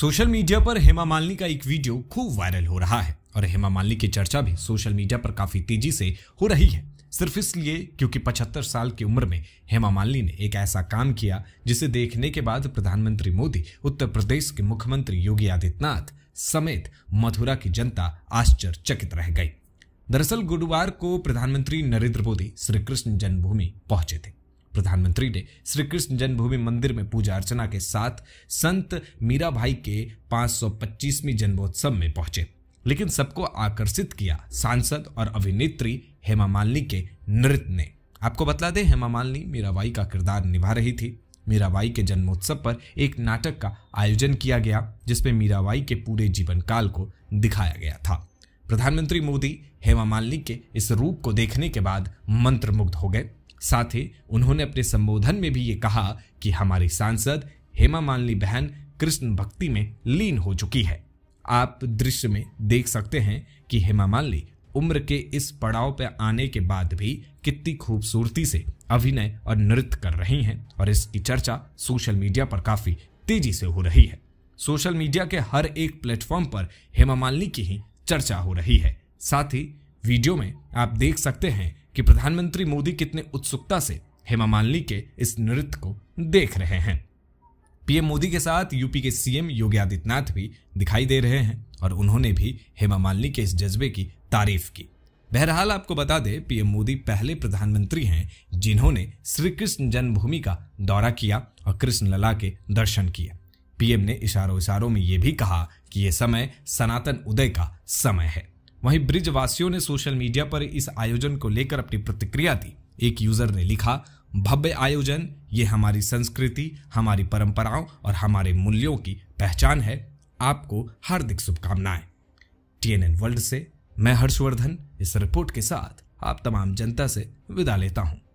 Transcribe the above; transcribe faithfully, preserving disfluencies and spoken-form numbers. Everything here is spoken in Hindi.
सोशल मीडिया पर हेमा मालिनी का एक वीडियो खूब वायरल हो रहा है और हेमा मालिनी की चर्चा भी सोशल मीडिया पर काफी तेजी से हो रही है, सिर्फ इसलिए क्योंकि पचहत्तर साल की उम्र में हेमा मालिनी ने एक ऐसा काम किया जिसे देखने के बाद प्रधानमंत्री मोदी, उत्तर प्रदेश के मुख्यमंत्री योगी आदित्यनाथ समेत मथुरा की जनता आश्चर्यचकित रह गई। दरअसल गुरुवार को प्रधानमंत्री नरेंद्र मोदी श्री कृष्ण जन्मभूमि पहुंचे थे। प्रधानमंत्री ने श्री कृष्ण जन्मभूमि मंदिर में पूजा अर्चना के साथ संत मीराबाई के पाँच सौ पच्चीसवीं जन्मोत्सव में पहुंचे, लेकिन सबको आकर्षित किया सांसद और अभिनेत्री हेमा मालिनी के नृत्य ने। आपको बता दें, हेमा मालिनी मीराबाई का किरदार निभा रही थी। मीराबाई के जन्मोत्सव पर एक नाटक का आयोजन किया गया जिसमें मीराबाई के पूरे जीवन काल को दिखाया गया था। प्रधानमंत्री मोदी हेमा मालिनी के इस रूप को देखने के बाद मंत्रमुग्ध हो गए। साथ ही उन्होंने अपने संबोधन में भी ये कहा कि हमारी सांसद हेमा मालिनी बहन कृष्ण भक्ति में लीन हो चुकी है। आप दृश्य में देख सकते हैं कि हेमा मालिनी उम्र के इस पड़ाव पर आने के बाद भी कितनी खूबसूरती से अभिनय और नृत्य कर रही हैं और इसकी चर्चा सोशल मीडिया पर काफी तेजी से हो रही है। सोशल मीडिया के हर एक प्लेटफॉर्म पर हेमा मालिनी की ही चर्चा हो रही है। साथ ही वीडियो में आप देख सकते हैं कि प्रधानमंत्री मोदी कितने उत्सुकता से हेमा मालिनी के इस नृत्य को देख रहे हैं। पीएम मोदी के साथ यूपी के सीएम योगी आदित्यनाथ भी दिखाई दे रहे हैं और उन्होंने भी हेमा मालिनी के इस जज्बे की तारीफ की। बहरहाल आपको बता दें, पीएम मोदी पहले प्रधानमंत्री हैं जिन्होंने श्री कृष्ण जन्मभूमि का दौरा किया और कृष्ण लला के दर्शन किए। पीएम ने इशारों इशारों में ये भी कहा कि ये समय सनातन उदय का समय है। वहीं ब्रिजवासियों ने सोशल मीडिया पर इस आयोजन को लेकर अपनी प्रतिक्रिया दी। एक यूजर ने लिखा, भव्य आयोजन, ये हमारी संस्कृति, हमारी परंपराओं और हमारे मूल्यों की पहचान है। आपको हार्दिक शुभकामनाएं। टीएनएन वर्ल्ड से मैं हर्षवर्धन इस रिपोर्ट के साथ आप तमाम जनता से विदा लेता हूं।